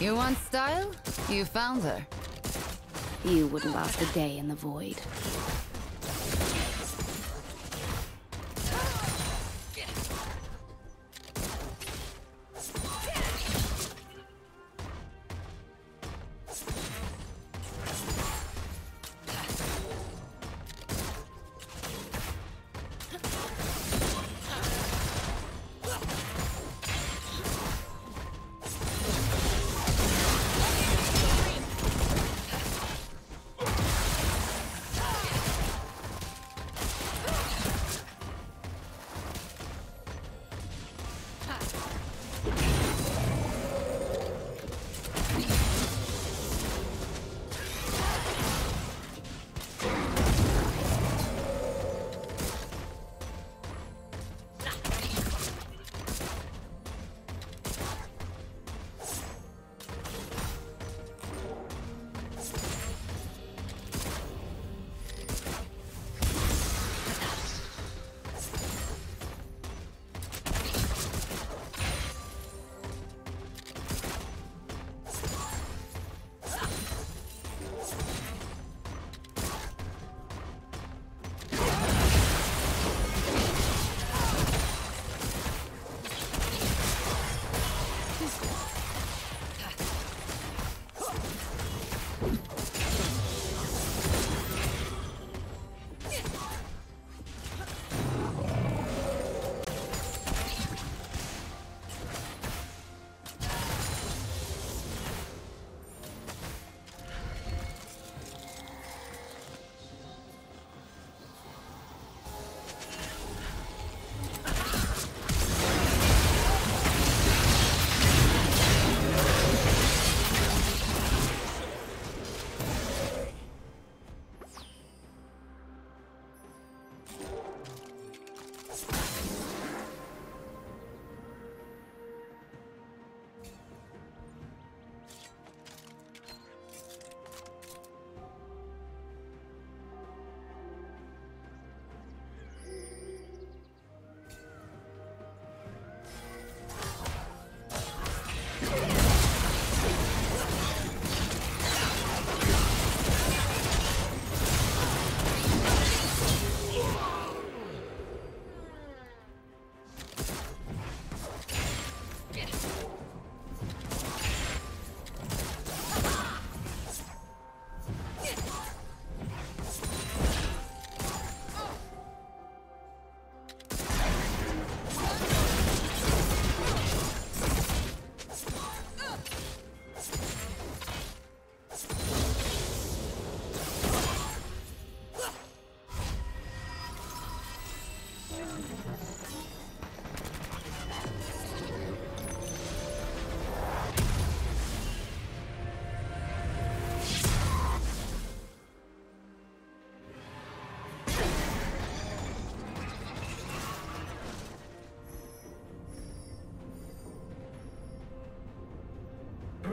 You want style? You found her. You wouldn't last a day in the void.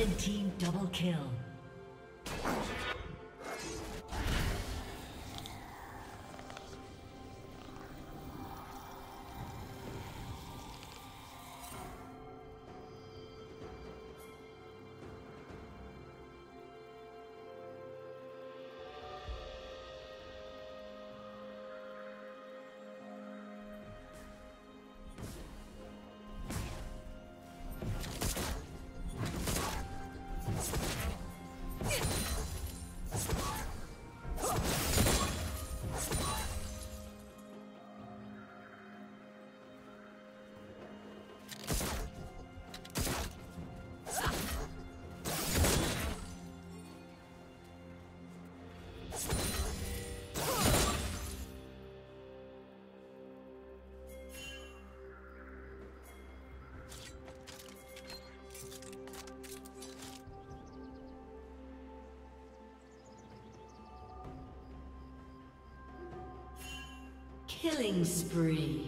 Red team double kill. Killing spree.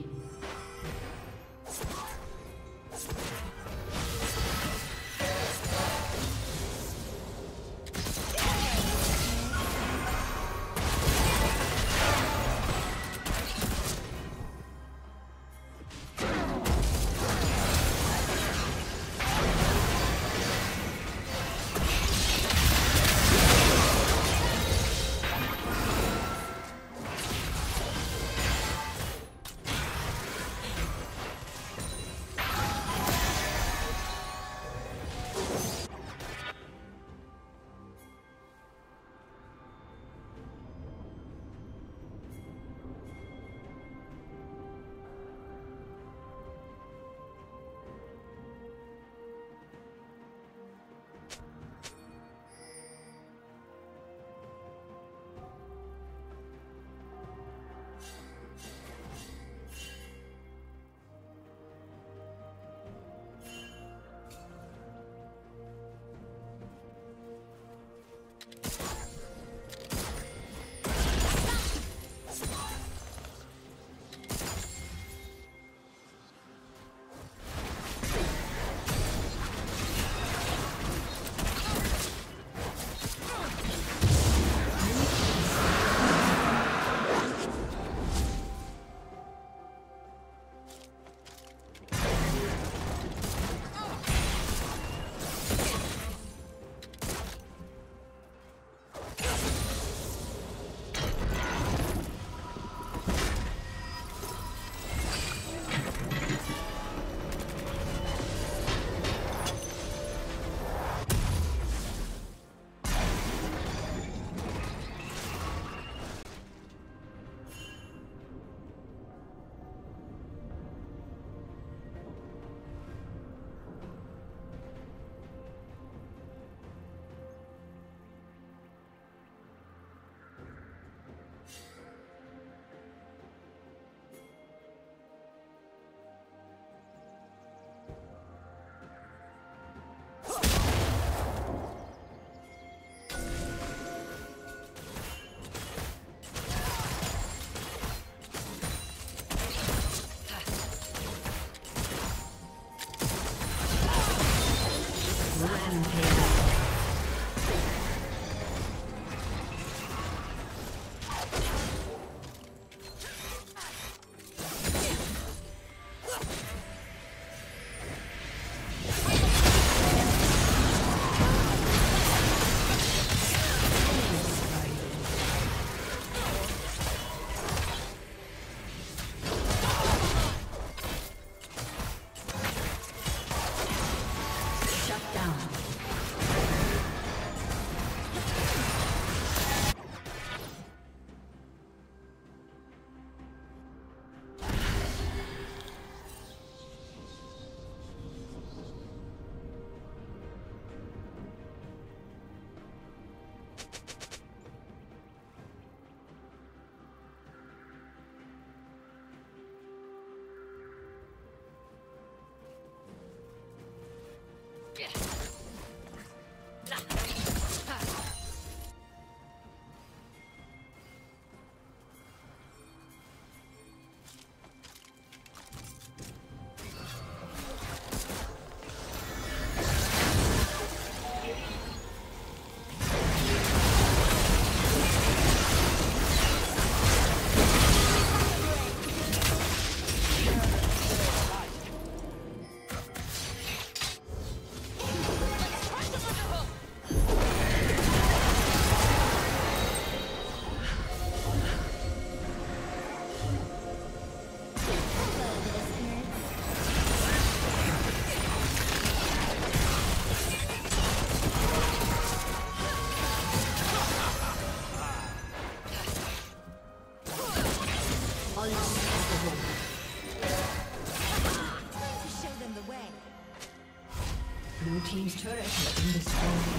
turret has been destroyed.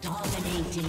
Dominating.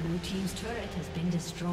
Blue team's turret has been destroyed.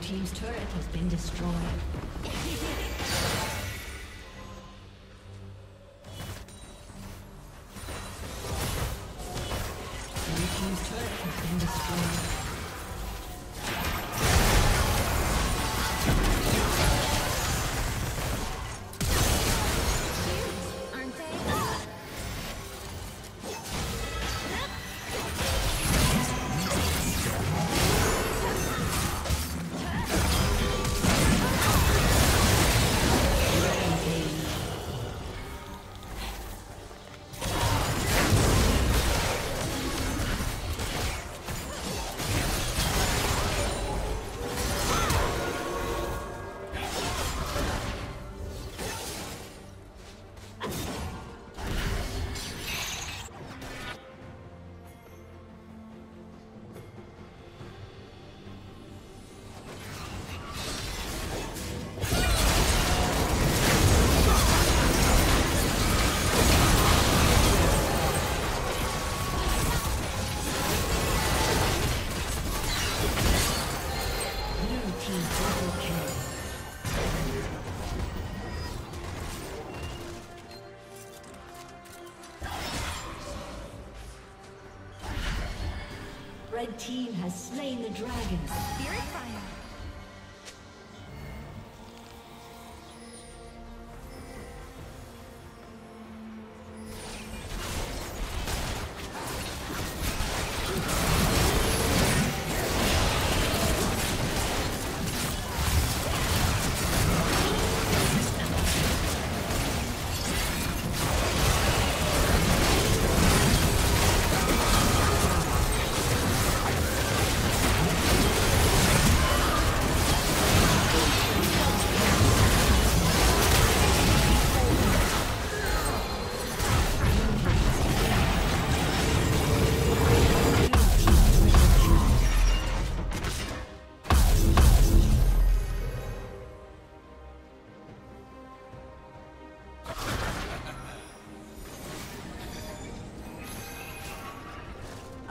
Blue team's turret has been destroyed. Red team has slain the dragon. Spirit fire.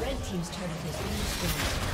Red team's turret has been destroyed.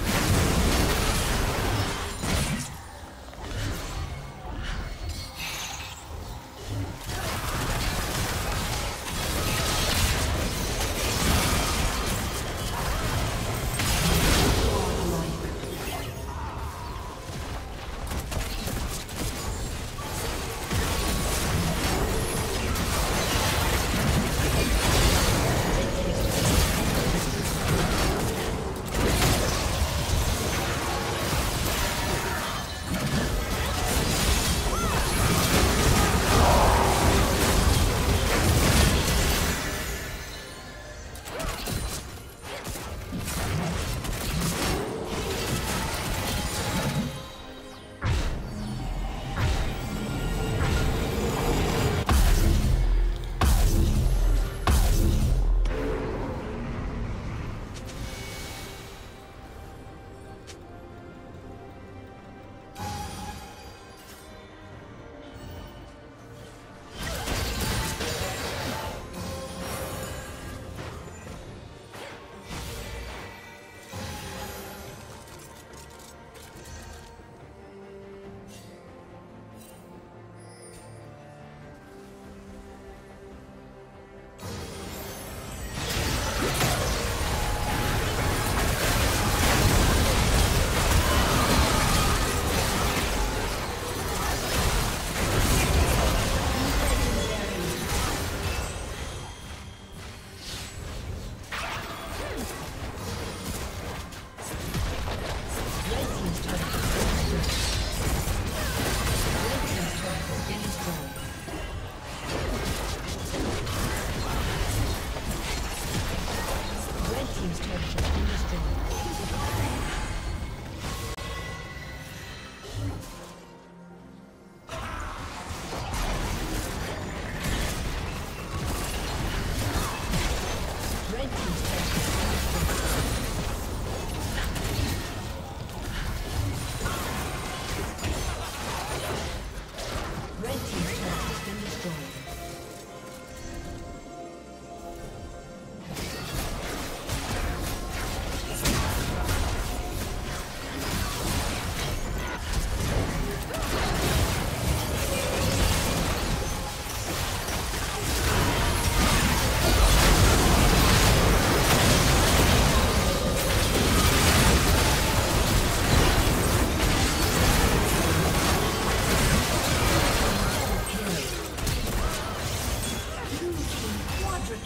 Ultra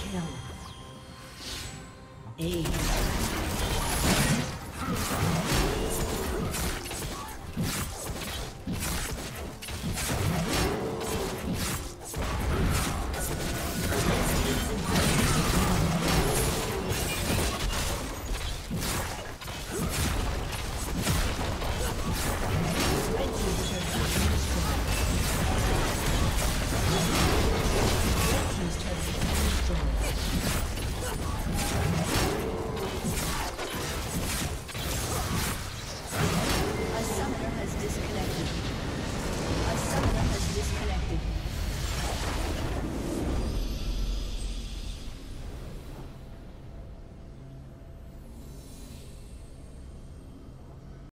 kill. Ace.